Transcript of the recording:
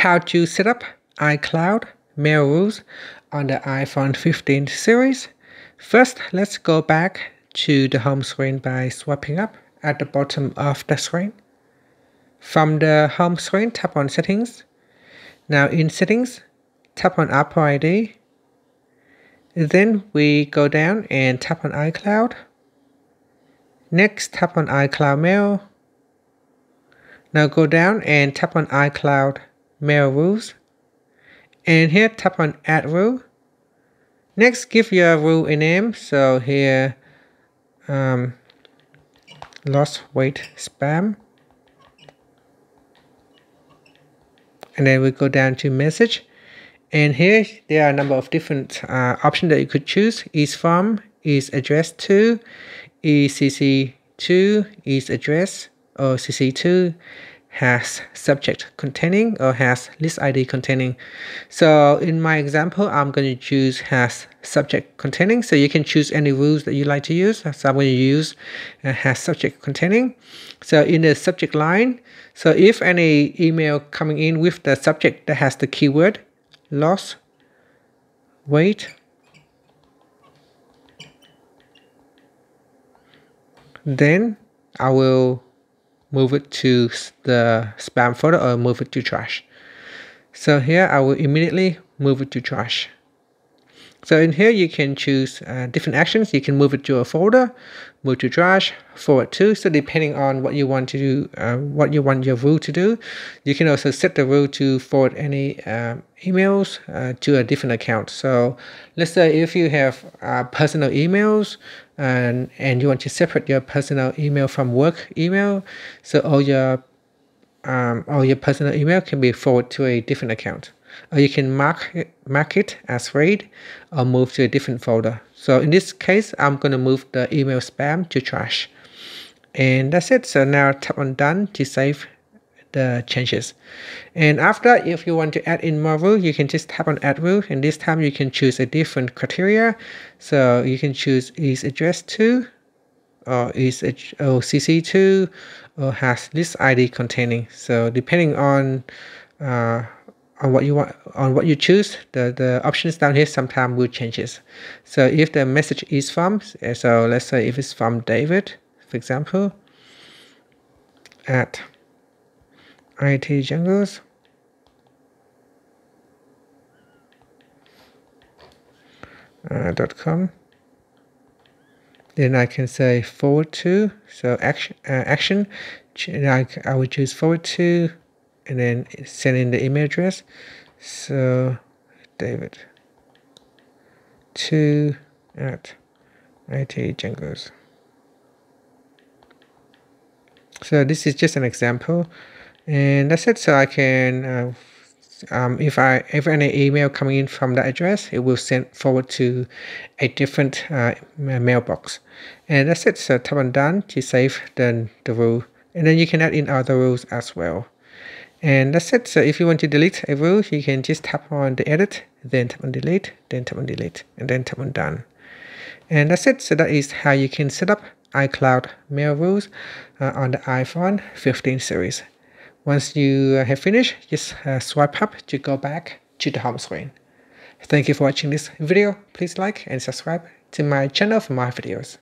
how to set up iCloud Mail rules on the iPhone 15 series. First, let's go back to the home screen by swiping up at the bottom of the screen. From the home screen, tap on Settings. Now in Settings, tap on Apple ID. Then we go down and tap on iCloud. Next, tap on iCloud Mail. Now go down and tap on iCloud Mail rules. And here tap on Add Rule. Next, give your rule a name. So here, lost weight spam. And then we go down to message. And here there are a number of different options that you could choose. Is from, is addressed to, is CC to, is address, or CC to, has subject containing, or has list ID containing. So in my example, I'm going to choose has subject containing. So you can choose any rules that you like to use. So I'm going to use has subject containing. So in the subject line, so if any email coming in with the subject that has the keyword lost weight, then I will move it to the spam folder or move it to trash. So here I will immediately move it to trash. So in here you can choose different actions. You can move it to a folder, move to trash, forward to. So depending on what you want to do, what you want your rule to do, you can also set the rule to forward any emails to a different account. So let's say if you have personal emails and you want to separate your personal email from work email, so all your personal email can be forwarded to a different account. Or you can mark it as read or move to a different folder. So in this case, I'm going to move the email spam to trash. And that's it. So now tap on Done to save the changes. And after, if you want to add in more rules, you can just tap on Add Rule. And this time you can choose a different criteria. So you can choose is addressed to, or is CC to, or has list ID containing. So depending on what you want, on what you choose, the options down here sometimes will change it. So if the message is from, so let's say if it's from David, for example, at ITJungles, .com, then I can say forward to. So action, I would choose forward to, and then send in the email address. So david2@itjungles. So this is just an example, and that's it. So I can, if any email coming in from that address, it will send forward to a different mailbox. And that's it. So tap on Done to save the rule, and then you can add in other rules as well. And that's it. So if you want to delete a rule, you can just tap on the edit, then tap on delete, then tap on delete, and then tap on Done. And that's it. So that is how you can set up iCloud Mail rules on the iPhone 15 series. Once you have finished, just swipe up to go back to the home screen. Thank you for watching this video. Please like and subscribe to my channel for more videos.